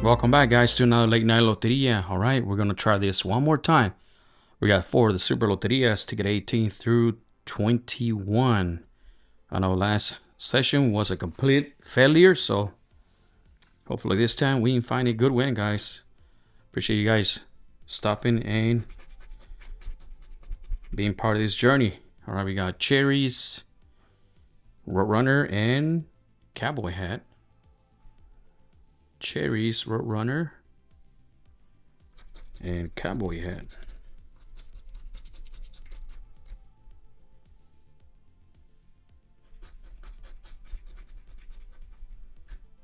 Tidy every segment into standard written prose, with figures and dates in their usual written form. Welcome back, guys, to another Late Night Loteria. All right, we're going to try this one more time. We got four of the Super Loterias, ticket 18 through 21. I know last session was a complete failure, so hopefully this time we can find a good win, guys. Appreciate you guys stopping and being part of this journey. All right, we got Cherries, Roadrunner, and Cowboy Hat. Cherries, Roadrunner, and Cowboy Hat.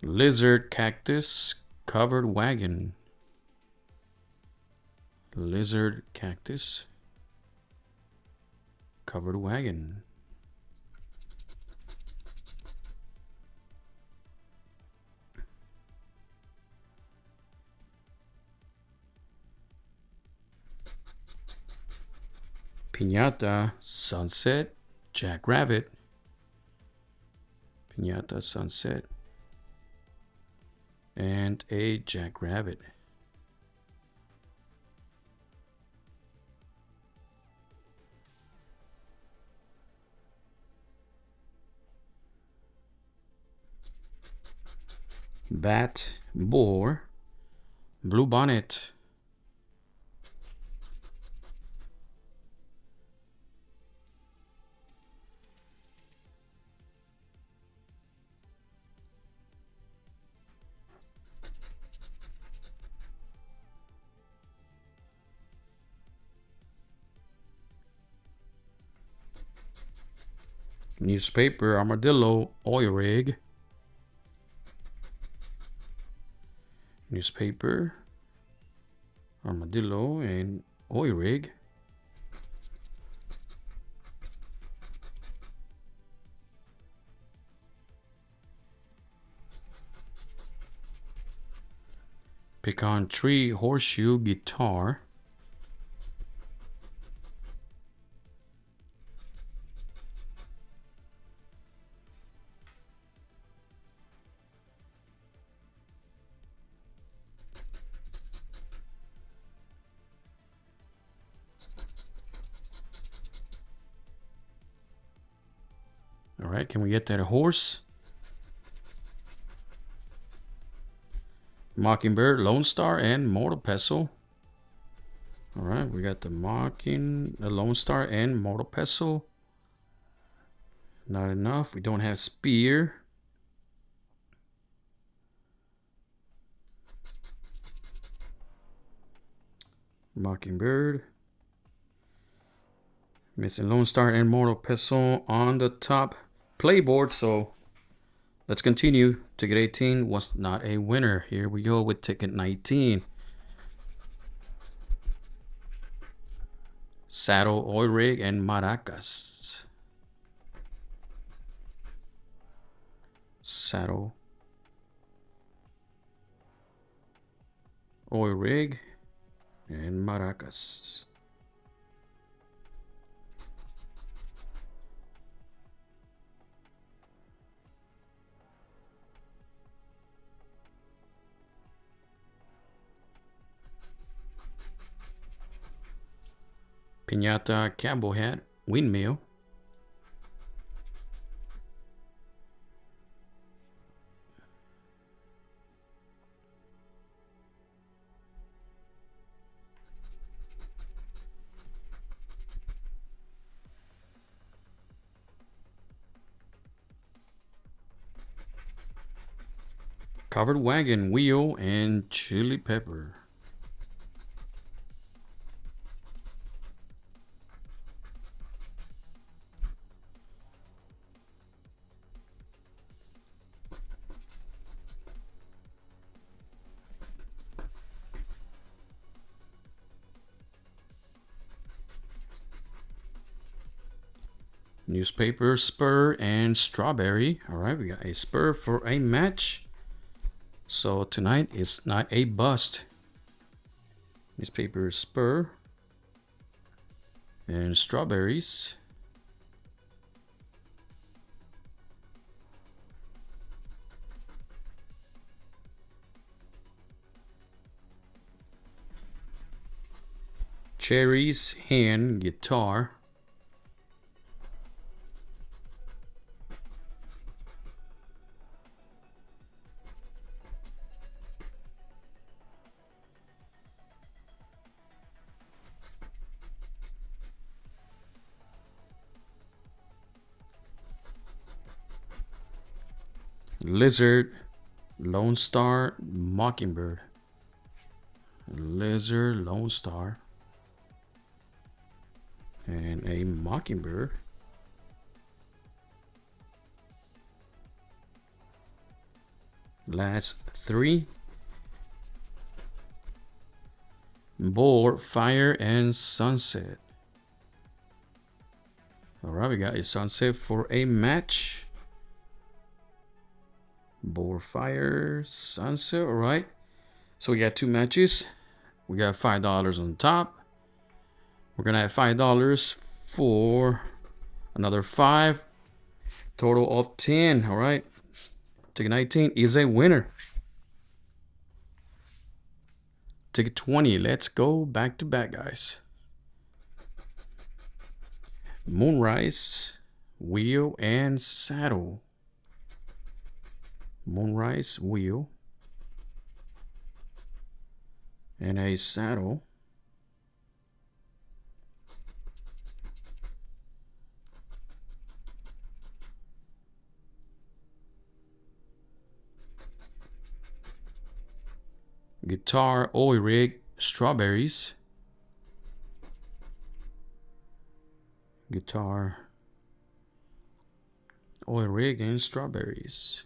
Lizard, Cactus, Covered Wagon. Lizard, Cactus, Covered Wagon. Piñata, Sunset, Jackrabbit. Piñata, Sunset, and a Jackrabbit. Bat, Boar, Blue Bonnet. Newspaper, Armadillo, Oil Rig. Newspaper, Armadillo, and Oil Rig. Pecan Tree, Horseshoe, Guitar. All right, can we get that horse? Mockingbird, Lone Star, and Mortal Pestle. All right, we got the Lone Star and Mortal Pestle. Not enough. We don't have Spear. Mockingbird. Missing Lone Star and Mortal Pestle on the top playboard, so let's continue. Ticket 18 was not a winner. Here we go with ticket 19. Saddle, Oil Rig, and Maracas. Saddle, Oil Rig, and Maracas. Piñata, Cowboy Hat, Windmill. Covered Wagon, Wheel, and Chili Pepper. Newspaper, Spur, and Strawberry. All right, we got a spur for a match, so tonight is not a bust. Newspaper, Spur, and Strawberries. Cherries, hand, guitar. Lizard, Lone Star, Mockingbird. Lizard, Lone Star, and a Mockingbird. Last three. Boar, Fire, and Sunset. All right, we got a Sunset for a match. Boar, Fire, Sunset. All right, so we got two matches. We got $5 on top. We're gonna have $5 for another 5, total of 10. All right, ticket 19 is a winner. Ticket 20, let's go back to back, guys. Moonrise, Wheel, and Saddle. Moonrise, Wheel, and a Saddle. Guitar, oil rig, Strawberries. Guitar, oil rig, and Strawberries.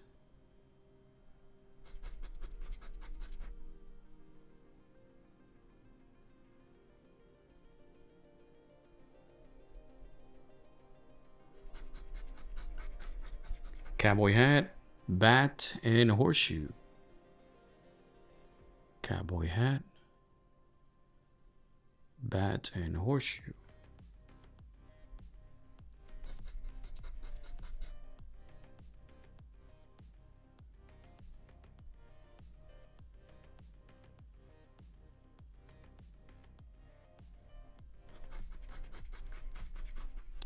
Cowboy hat, bat, and horseshoe. Cowboy hat, bat, and horseshoe.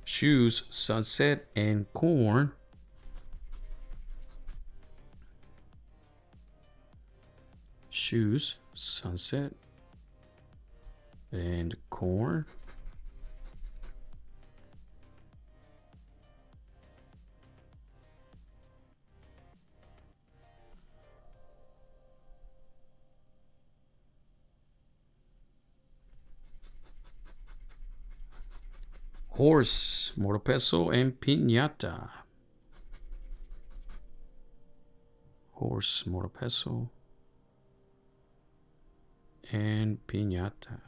Shoes, sunset, and corn. Shoes, sunset, and corn. Horse, mortal pestle, and piñata. Horse, mortal pestle, and piñata.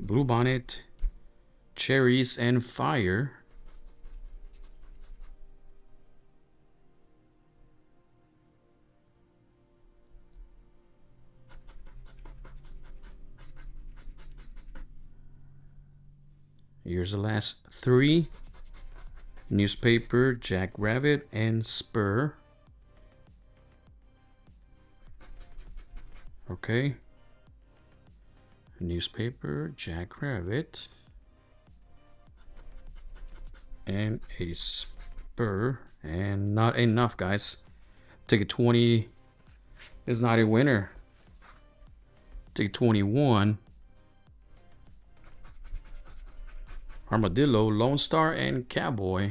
Bluebonnet, cherries, and fire. Here's the last three. Newspaper, Jackrabbit, and Spur. Okay. Newspaper, Jackrabbit, and a Spur. And not enough, guys. Ticket 20 is not a winner. Ticket 21. Armadillo, Lone Star, and Cowboy.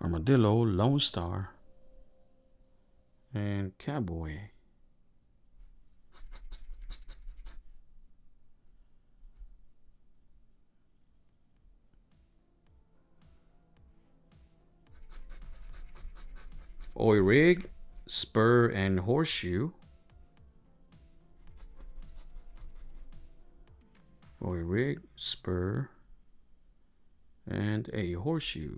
Armadillo, Lone Star, and Cowboy. Oil rig, Spur, and horseshoe. Oil rig, spur, and a horseshoe.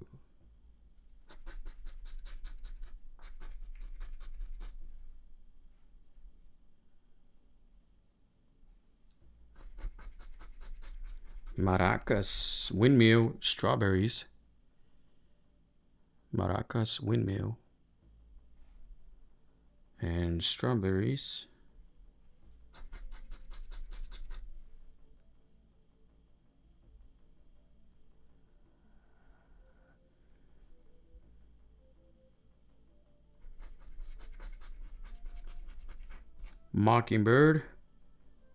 Maracas, windmill, strawberries. Maracas, windmill, and strawberries. Mockingbird,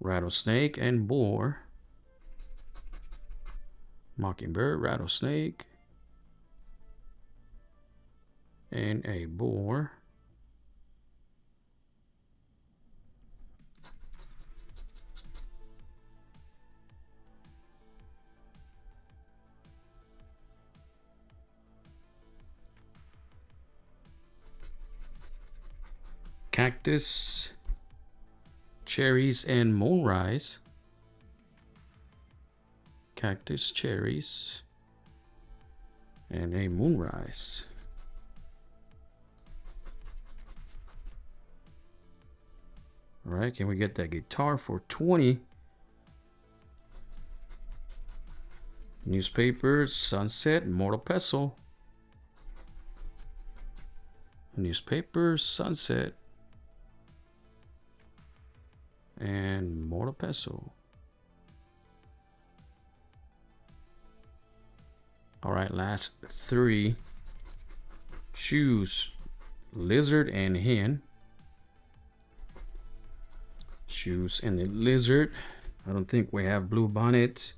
rattlesnake, and boar. Mockingbird, rattlesnake, and a boar. Cactus, cherries, and mole rice. Cactus, cherries, and a moon rice. All right, can we get that guitar for 20? Newspaper, sunset, mortal pestle. Newspaper, sunset, and mortal pestle. All right, last three. Shoes, lizard, and hen. Shoes and the lizard. I don't think we have blue bonnet.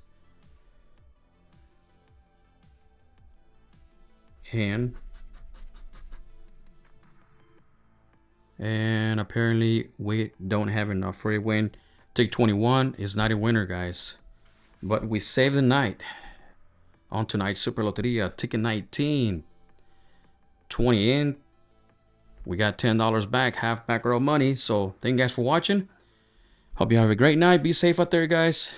Hen. And apparently we don't have enough for a win. Take 21 is not a winner, guys. But we saved the night. On tonight's Super Loteria, ticket 19, 20 in. We got $10 back, half back row money. So thank you guys for watching. Hope you have a great night. Be safe out there, guys.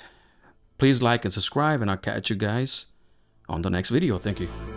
Please like and subscribe, and I'll catch you guys on the next video. Thank you.